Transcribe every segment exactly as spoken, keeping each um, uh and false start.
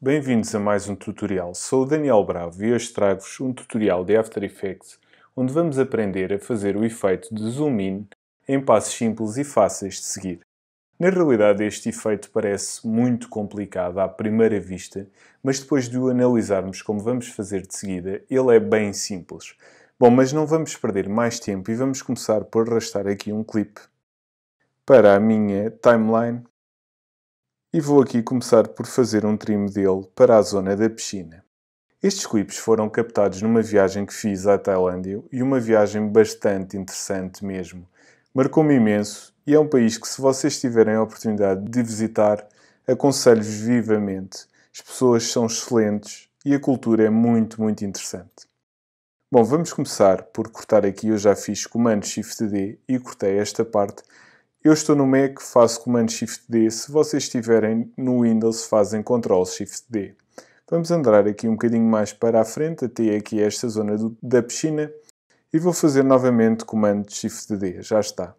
Bem-vindos a mais um tutorial. Sou o Daniel Bravo e hoje trago-vos um tutorial de After Effects onde vamos aprender a fazer o efeito de zoom in em passos simples e fáceis de seguir. Na realidade, este efeito parece muito complicado à primeira vista, mas depois de o analisarmos como vamos fazer de seguida, ele é bem simples. Bom, mas não vamos perder mais tempo e vamos começar por arrastar aqui um clipe para a minha timeline e vou aqui começar por fazer um trim dele para a zona da piscina. Estes clipes foram captados numa viagem que fiz à Tailândia e uma viagem bastante interessante mesmo. Marcou-me imenso e é um país que, se vocês tiverem a oportunidade de visitar, aconselho-vos vivamente. As pessoas são excelentes e a cultura é muito, muito interessante. Bom, vamos começar por cortar aqui. Eu já fiz comando shift D e cortei esta parte. Eu estou no Mac, faço comando shift D. Se vocês estiverem no Windows, fazem control shift D. Vamos andar aqui um bocadinho mais para a frente, até aqui esta zona do, da piscina. E vou fazer novamente comando shift D. Já está.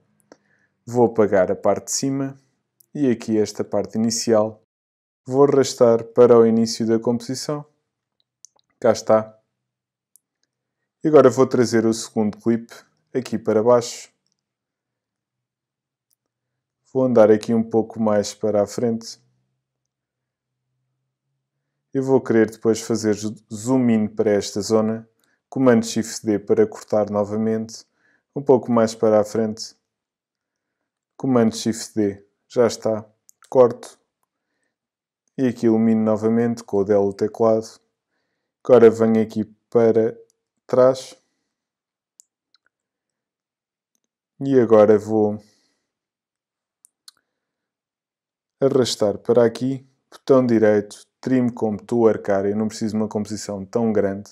Vou apagar a parte de cima e aqui esta parte inicial. Vou arrastar para o início da composição. Cá está. E agora vou trazer o segundo clipe aqui para baixo. Vou andar aqui um pouco mais para a frente. Eu vou querer depois fazer zoom in para esta zona. comando shift D para cortar novamente. Um pouco mais para a frente. comando shift D, já está, corto e aqui ilumino novamente com o delo teclado. Agora venho aqui para trás e agora vou arrastar para aqui, botão direito, trim como estou a arcar, eu não preciso de uma composição tão grande.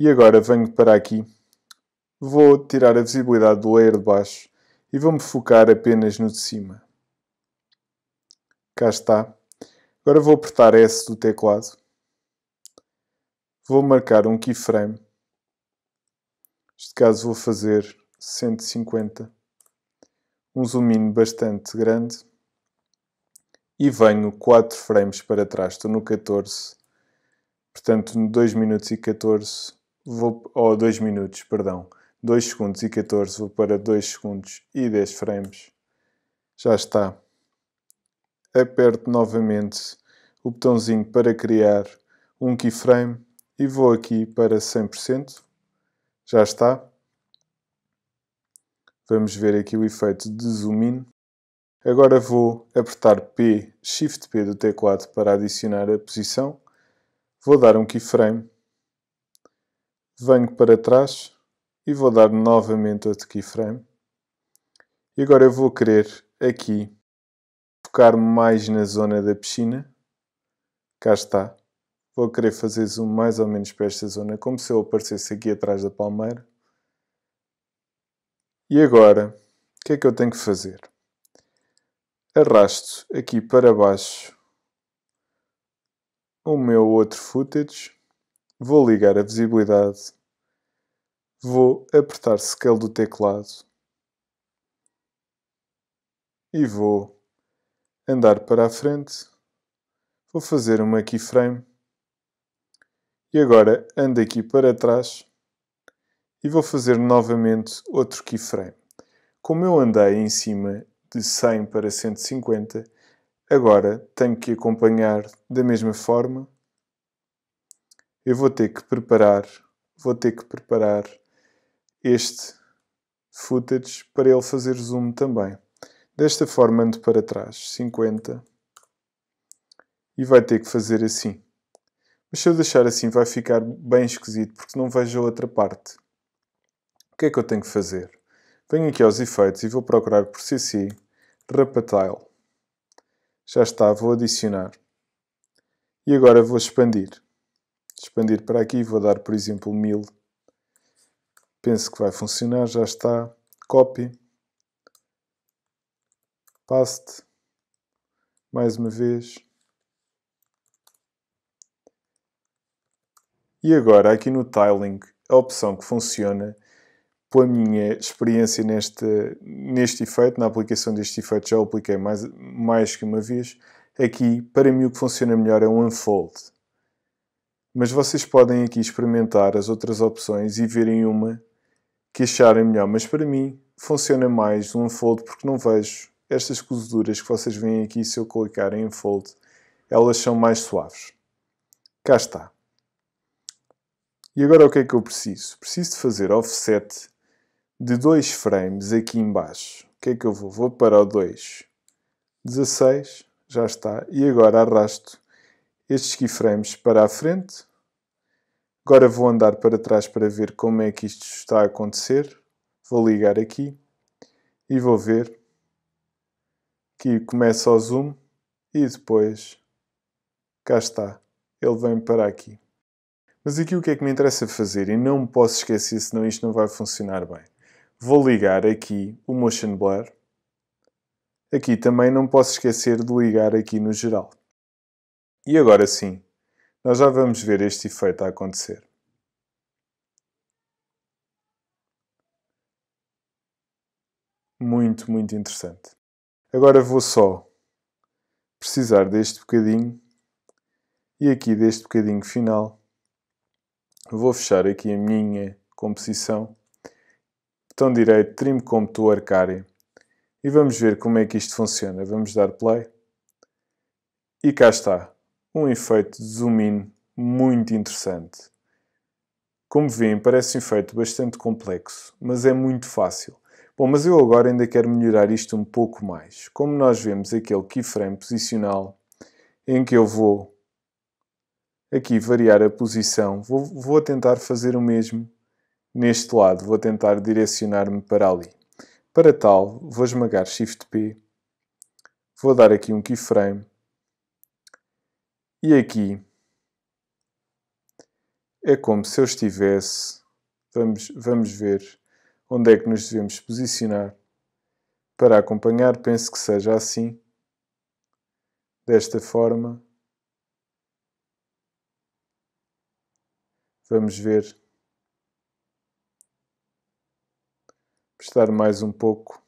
E agora venho para aqui, vou tirar a visibilidade do layer de baixo e vou-me focar apenas no de cima. Cá está. Agora vou apertar S do teclado. Vou marcar um keyframe. Neste caso vou fazer cento e cinquenta. Um zoom in bastante grande. E venho quatro frames para trás. Estou no catorze. Portanto, no dois minutos e catorze. Vou... Oh, dois minutos, perdão. dois segundos e catorze, vou para dois segundos e dez frames. Já está. Aperto novamente o botãozinho para criar um keyframe e vou aqui para cem por cento. Já está. Vamos ver aqui o efeito de zoom in. Agora vou apertar P, shift P do teclado para adicionar a posição. Vou dar um keyframe. Venho para trás. E vou dar novamente outro keyframe. E agora eu vou querer aqui focar mais na zona da piscina. Cá está. Vou querer fazer zoom mais ou menos para esta zona, como se eu aparecesse aqui atrás da palmeira. E agora, o que é que eu tenho que fazer? Arrasto aqui para baixo o meu outro footage. Vou ligar a visibilidade. Vou apertar Scale do teclado e vou andar para a frente. Vou fazer uma keyframe e agora ando aqui para trás e vou fazer novamente outro keyframe. Como eu andei em cima de cem para cento e cinquenta, agora tenho que acompanhar da mesma forma. Eu vou ter que preparar, vou ter que preparar este footage para ele fazer zoom também. Desta forma ando para trás, cinquenta, e vai ter que fazer assim. Mas se eu deixar assim vai ficar bem esquisito porque não vejo a outra parte. O que é que eu tenho que fazer? Venho aqui aos efeitos e vou procurar por C C RapaTile. Já está, vou adicionar. E agora vou expandir. Expandir para aqui, vou dar por exemplo mil. Penso que vai funcionar, já está. Copy. Paste. Mais uma vez. E agora, aqui no tiling, a opção que funciona, pela minha experiência neste, neste efeito, na aplicação deste efeito já o apliquei mais, mais que uma vez, Aqui, para mim, o que funciona melhor é um Unfold. Mas vocês podem aqui experimentar as outras opções e verem uma que acharem melhor. Mas para mim, funciona mais um Unfold porque não vejo estas cozeduras que vocês veem aqui. Se eu clicar em Unfold, elas são mais suaves. Cá está. E agora o que é que eu preciso? Preciso de fazer offset de dois frames aqui em baixo. O que é que eu vou? Vou para o dois dezasseis, já está. E agora arrasto estes keyframes para a frente. Agora vou andar para trás para ver como é que isto está a acontecer. Vou ligar aqui e vou ver. Aqui começa o zoom e depois cá está. Ele vem para aqui. Mas aqui o que é que me interessa fazer, e não me posso esquecer, senão isto não vai funcionar bem. Vou ligar aqui o Motion Blur. Aqui também não posso esquecer de ligar aqui no geral. E agora sim, nós já vamos ver este efeito a acontecer. Muito, muito interessante. Agora vou só precisar deste bocadinho e aqui deste bocadinho final. Vou fechar aqui a minha composição, botão direito, Trim Comp to Work Area, e vamos ver como é que isto funciona. Vamos dar play e cá está, um efeito de zoom in muito interessante. Como veem, parece um efeito bastante complexo, mas é muito fácil. Bom, mas eu agora ainda quero melhorar isto um pouco mais. Como nós vemos aquele keyframe posicional em que eu vou aqui variar a posição, vou, vou tentar fazer o mesmo neste lado, vou tentar direcionar-me para ali. Para tal, vou esmagar Shift P, vou dar aqui um keyframe e aqui é como se eu estivesse, vamos, vamos ver onde é que nos devemos posicionar para acompanhar, penso que seja assim, desta forma. Vamos ver. Prestar mais um pouco.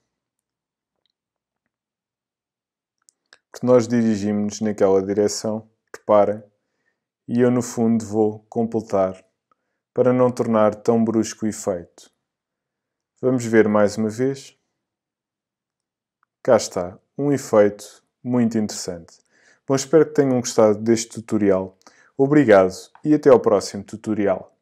Porque nós dirigimos-nos naquela direção, reparem, e eu no fundo vou completar para não tornar tão brusco o efeito. Vamos ver mais uma vez. Cá está, um efeito muito interessante. Bom, espero que tenham gostado deste tutorial. Obrigado e até ao próximo tutorial.